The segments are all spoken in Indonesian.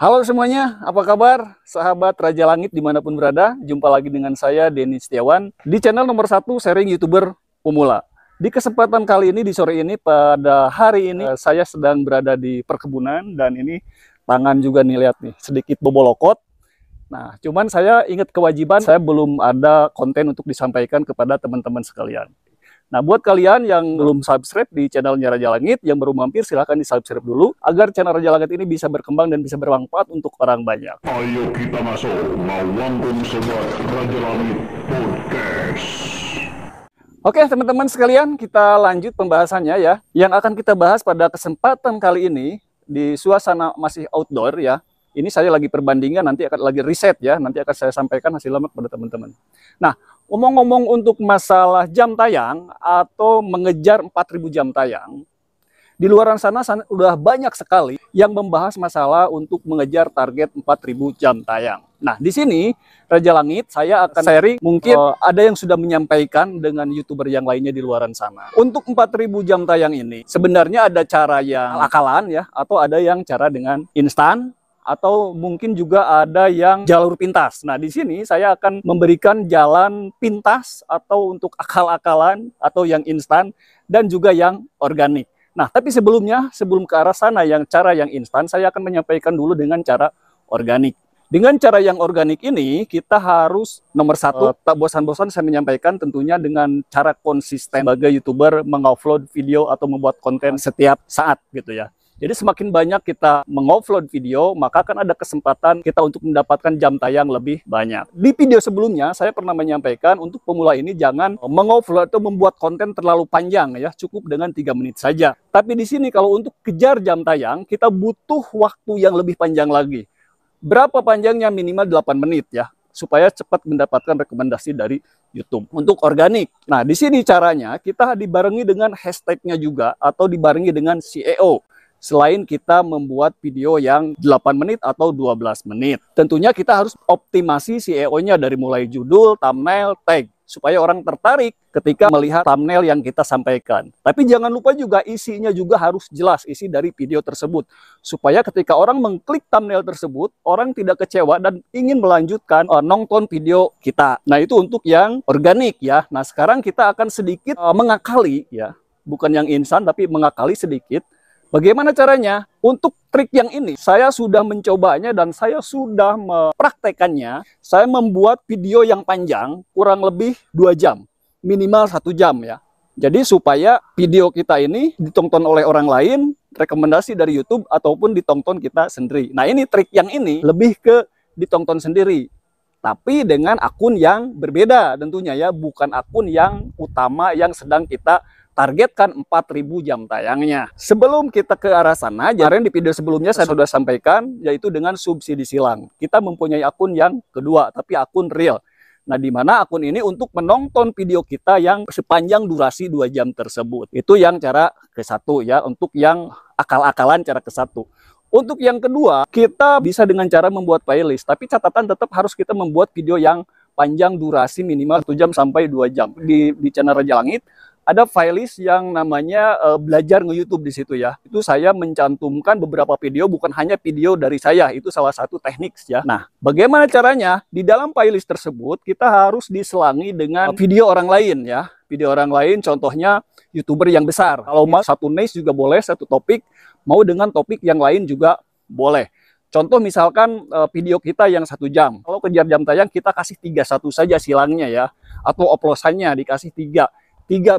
Halo semuanya, apa kabar sahabat Raja Langit dimanapun berada? Jumpa lagi dengan saya Deni Setiawan di channel nomor 1 sharing YouTuber pemula. Di kesempatan kali ini, di sore ini, pada hari ini saya sedang berada di perkebunan dan ini tangan juga nih, lihat nih, sedikit bobolokot. Nah, cuman saya ingat kewajiban, saya belum ada konten untuk disampaikan kepada teman-teman sekalian. Nah, buat kalian yang belum subscribe di channelnya Raja Langit, yang baru mampir silahkan di-subscribe dulu, agar channel Raja Langit ini bisa berkembang dan bisa bermanfaat untuk orang banyak. Ayo kita masuk, mawangkum sobat Raja Langit Podcast. Oke, teman-teman sekalian, kita lanjut pembahasannya ya. Yang akan kita bahas pada kesempatan kali ini, di suasana masih outdoor ya. Ini saya lagi perbandingan, nanti akan lagi riset ya, nanti akan saya sampaikan hasil lama kepada teman-teman. Nah, ngomong-ngomong untuk masalah jam tayang atau mengejar 4000 jam tayang, di luar sana udah banyak sekali yang membahas masalah untuk mengejar target 4000 jam tayang. Nah, di sini Raja Langit saya akan sharing, mungkin ada yang sudah menyampaikan dengan YouTuber yang lainnya di luaran sana. Untuk 4000 jam tayang ini sebenarnya ada cara yang akalan ya, atau ada yang cara dengan instan, atau mungkin juga ada yang jalur pintas. Nah, di sini saya akan memberikan jalan pintas atau untuk akal-akalan atau yang instan dan juga yang organik. Nah, tapi sebelumnya, sebelum ke arah sana yang cara yang instan, saya akan menyampaikan dulu dengan cara organik. Dengan cara yang organik ini, kita harus nomor 1, tak bosan-bosan saya menyampaikan tentunya dengan cara konsisten sebagai YouTuber mengupload video atau membuat konten setiap saat gitu ya. Jadi semakin banyak kita mengupload video, maka akan ada kesempatan kita untuk mendapatkan jam tayang lebih banyak. Di video sebelumnya, saya pernah menyampaikan untuk pemula ini jangan mengupload atau membuat konten terlalu panjang ya, cukup dengan 3 menit saja. Tapi di sini kalau untuk kejar jam tayang, kita butuh waktu yang lebih panjang lagi. Berapa panjangnya? Minimal 8 menit ya, supaya cepat mendapatkan rekomendasi dari YouTube untuk organik. Nah, di sini caranya kita dibarengi dengan hashtagnya juga atau dibarengi dengan SEO. Selain kita membuat video yang 8 menit atau 12 menit. Tentunya kita harus optimasi SEO-nya dari mulai judul, thumbnail, tag. Supaya orang tertarik ketika melihat thumbnail yang kita sampaikan. Tapi jangan lupa juga isinya juga harus jelas isi dari video tersebut. Supaya ketika orang mengklik thumbnail tersebut, orang tidak kecewa dan ingin melanjutkan nonton video kita. Nah, itu untuk yang organik ya. Nah, sekarang kita akan sedikit mengakali ya. Bukan yang instan tapi mengakali sedikit. Bagaimana caranya? Untuk trik yang ini, saya sudah mencobanya dan saya sudah mempraktekannya. Saya membuat video yang panjang, kurang lebih 2 jam. Minimal 1 jam ya. Jadi supaya video kita ini ditonton oleh orang lain, rekomendasi dari YouTube, ataupun ditonton kita sendiri. Nah, ini trik yang ini lebih ke ditonton sendiri. Tapi dengan akun yang berbeda tentunya ya. Bukan akun yang utama yang sedang kita targetkan 4000 jam tayangnya. Sebelum kita ke arah sana, kemarin di video sebelumnya saya sudah sampaikan, yaitu dengan subsidi silang. Kita mempunyai akun yang kedua, tapi akun real. Nah, di mana akun ini untuk menonton video kita yang sepanjang durasi 2 jam tersebut. Itu yang cara ke-1 ya, untuk yang akal-akalan cara ke-1. Untuk yang kedua, kita bisa dengan cara membuat playlist. Tapi catatan tetap harus kita membuat video yang panjang durasi minimal 1 jam sampai 2 jam. Di channel Raja Langit, ada playlist yang namanya belajar nge-YouTube di situ ya. Itu saya mencantumkan beberapa video, bukan hanya video dari saya. Itu salah satu teknik ya. Nah, bagaimana caranya? Di dalam playlist tersebut kita harus diselangi dengan video orang lain ya. Video orang lain contohnya YouTuber yang besar. Kalau mau satu niche juga boleh, satu topik. Mau dengan topik yang lain juga boleh. Contoh misalkan video kita yang 1 jam. Kalau kejar jam tayang kita kasih 31 saja silangnya ya. Atau oplosannya dikasih 3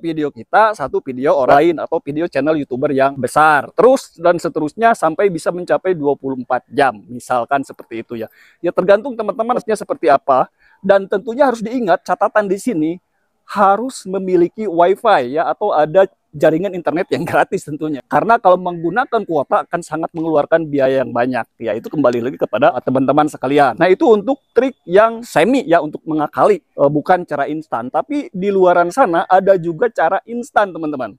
video kita, 1 video orang lain, atau video channel YouTuber yang besar. Terus dan seterusnya sampai bisa mencapai 24 jam. Misalkan seperti itu ya. Ya tergantung teman-teman harusnya seperti apa. Dan tentunya harus diingat catatan di sini harus memiliki WiFi ya, atau ada jaringan internet yang gratis tentunya. Karena kalau menggunakan kuota akan sangat mengeluarkan biaya yang banyak. Ya itu kembali lagi kepada teman-teman sekalian. Nah, itu untuk trik yang semi ya, untuk mengakali, bukan cara instan. Tapi di luaran sana ada juga cara instan, teman-teman.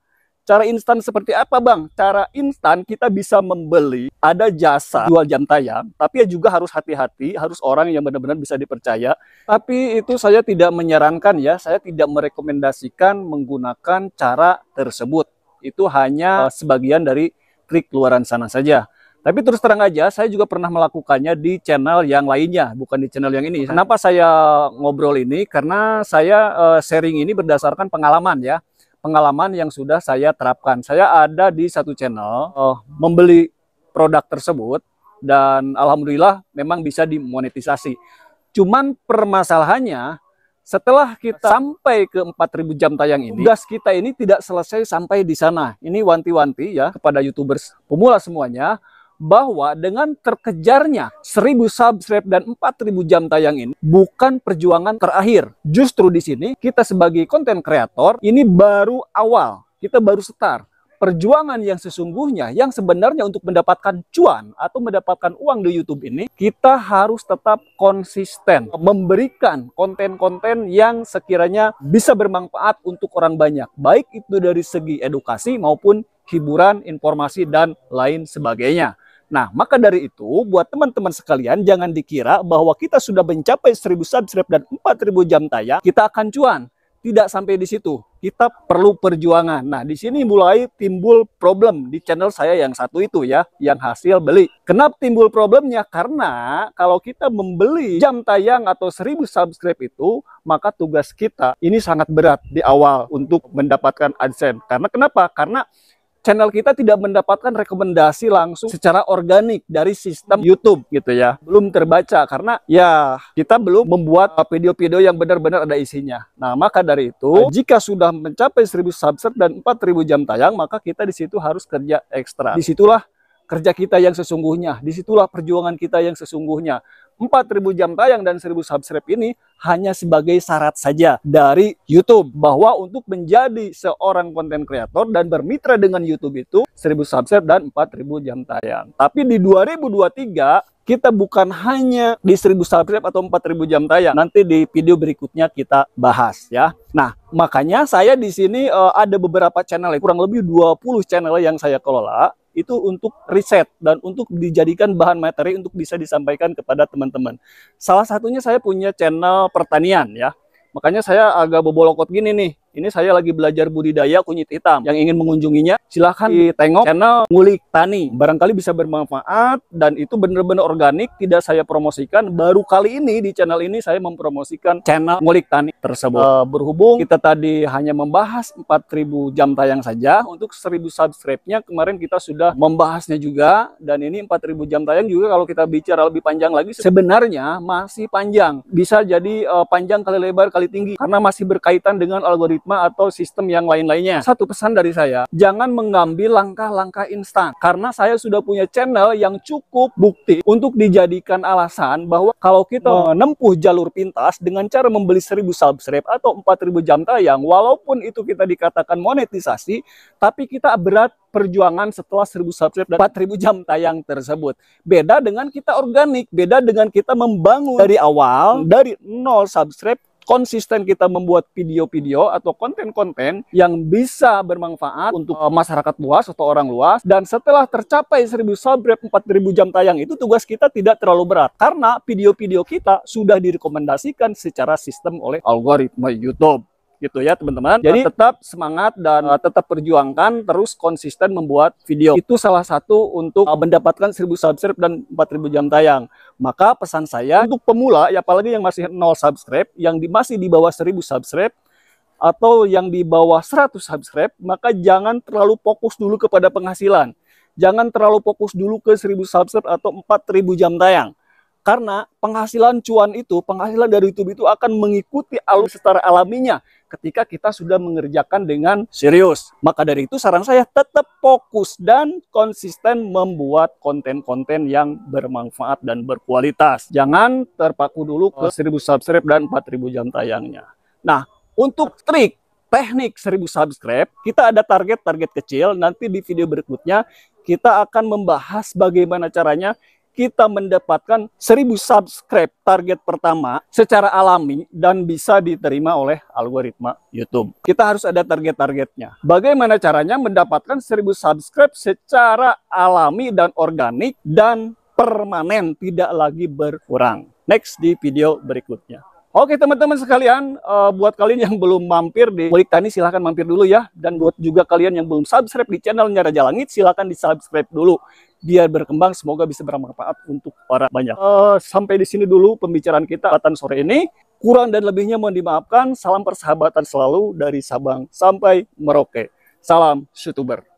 Cara instan seperti apa, Bang? Cara instan kita bisa membeli, ada jasa jual jam tayang, tapi juga harus hati-hati, harus orang yang benar-benar bisa dipercaya. Tapi itu saya tidak menyarankan ya, saya tidak merekomendasikan menggunakan cara tersebut. Itu hanya sebagian dari trik luaran sana saja. Tapi terus terang aja, saya juga pernah melakukannya di channel yang lainnya, bukan di channel yang ini. Kenapa saya ngobrol ini? Karena saya sharing ini berdasarkan pengalaman ya. Pengalaman yang sudah saya terapkan. Saya ada di satu channel membeli produk tersebut dan alhamdulillah memang bisa dimonetisasi. Cuman permasalahannya, setelah kita sampai ke 4.000 jam tayang ini, tugas kita ini tidak selesai sampai di sana. Ini wanti-wanti ya kepada YouTubers pemula semuanya, bahwa dengan terkejarnya 1.000 subscribe dan 4.000 jam tayang ini bukan perjuangan terakhir. Justru di sini kita sebagai konten kreator ini baru awal, kita baru start. Perjuangan yang sesungguhnya, yang sebenarnya untuk mendapatkan cuan atau mendapatkan uang di YouTube ini, kita harus tetap konsisten memberikan konten-konten yang sekiranya bisa bermanfaat untuk orang banyak, baik itu dari segi edukasi maupun hiburan, informasi, dan lain sebagainya. Nah, maka dari itu, buat teman-teman sekalian, jangan dikira bahwa kita sudah mencapai 1.000 subscribe dan 4.000 jam tayang, kita akan cuan. Tidak sampai di situ, kita perlu perjuangan. Nah, di sini mulai timbul problem di channel saya yang satu itu ya, yang hasil beli. Kenapa timbul problemnya? Karena kalau kita membeli jam tayang atau 1.000 subscribe itu, maka tugas kita ini sangat berat di awal untuk mendapatkan AdSense. Karena kenapa? Karena channel kita tidak mendapatkan rekomendasi langsung secara organik dari sistem YouTube gitu ya. Belum terbaca karena ya kita belum membuat video-video yang benar-benar ada isinya. Nah, maka dari itu jika sudah mencapai 1.000 subscribe dan 4.000 jam tayang, maka kita di situ harus kerja ekstra. Disitulah kerja kita yang sesungguhnya. Disitulah perjuangan kita yang sesungguhnya. 4.000 jam tayang dan 1.000 subscribe ini hanya sebagai syarat saja dari YouTube, bahwa untuk menjadi seorang konten kreator dan bermitra dengan YouTube itu 1.000 subscribe dan 4.000 jam tayang. Tapi di 2023 kita bukan hanya di 1.000 subscribe atau 4.000 jam tayang. Nanti di video berikutnya kita bahas ya. Nah, makanya saya di sini ada beberapa channel, kurang lebih 20 channel yang saya kelola. Itu untuk riset dan untuk dijadikan bahan materi untuk bisa disampaikan kepada teman-teman. Salah satunya saya punya channel pertanian ya. Makanya saya agak bobolokot gini nih. Ini saya lagi belajar budidaya kunyit hitam. Yang ingin mengunjunginya silahkan ditengok channel Ngulik Tani. Barangkali bisa bermanfaat dan itu benar-benar organik, tidak saya promosikan. Baru kali ini di channel ini saya mempromosikan channel Ngulik Tani tersebut. Berhubung kita tadi hanya membahas 4.000 jam tayang saja, untuk 1.000 subscribe-nya kemarin kita sudah membahasnya juga. Dan ini 4.000 jam tayang juga kalau kita bicara lebih panjang lagi, sebenarnya masih panjang. Bisa jadi panjang kali lebar kali tinggi, karena masih berkaitan dengan algoritma atau sistem yang lain-lainnya. Satu pesan dari saya, jangan mengambil langkah-langkah instan, karena saya sudah punya channel yang cukup bukti untuk dijadikan alasan bahwa kalau kita menempuh jalur pintas dengan cara membeli 1.000 subscribe atau 4.000 jam tayang, walaupun itu kita dikatakan monetisasi, tapi kita berat perjuangan setelah 1.000 subscribe dan 4.000 jam tayang tersebut. Beda dengan kita organik, beda dengan kita membangun dari awal, dari 0 subscribe, konsisten kita membuat video-video atau konten-konten yang bisa bermanfaat untuk masyarakat luas atau orang luas. Dan setelah tercapai 1.000 subscribe, 4.000 jam tayang itu tugas kita tidak terlalu berat, karena video-video kita sudah direkomendasikan secara sistem oleh algoritma YouTube gitu ya teman-teman. Jadi tetap semangat dan tetap perjuangkan, terus konsisten membuat video. Itu salah satu untuk mendapatkan 1.000 subscribe dan 4.000 jam tayang. Maka pesan saya untuk pemula, ya apalagi yang masih 0 subscribe, yang masih di bawah 1.000 subscribe atau yang di bawah 100 subscribe, maka jangan terlalu fokus dulu kepada penghasilan. Jangan terlalu fokus dulu ke 1.000 subscribe atau 4.000 jam tayang. Karena penghasilan cuan itu, penghasilan dari YouTube itu akan mengikuti alur secara alaminya ketika kita sudah mengerjakan dengan serius. Maka dari itu saran saya tetap fokus dan konsisten membuat konten-konten yang bermanfaat dan berkualitas. Jangan terpaku dulu ke 1.000 subscribe dan 4.000 jam tayangnya. Nah, untuk trik teknik 1.000 subscribe, kita ada target-target kecil. Nanti di video berikutnya kita akan membahas bagaimana caranya kita mendapatkan 1.000 subscribe target pertama secara alami dan bisa diterima oleh algoritma YouTube. Kita harus ada target-targetnya. Bagaimana caranya mendapatkan 1.000 subscribe secara alami dan organik dan permanen, tidak lagi berkurang. Next di video berikutnya. Oke teman-teman sekalian, buat kalian yang belum mampir di Ngulik Tani silahkan mampir dulu ya. Dan buat juga kalian yang belum subscribe di channelnya Raja Langit silahkan di-subscribe dulu. biar berkembang, semoga bisa bermanfaat untuk orang banyak. Sampai di sini dulu pembicaraan kita kesempatan sore ini. Kurang dan lebihnya mohon dimaafkan. Salam persahabatan selalu dari Sabang sampai Merauke. Salam YouTuber.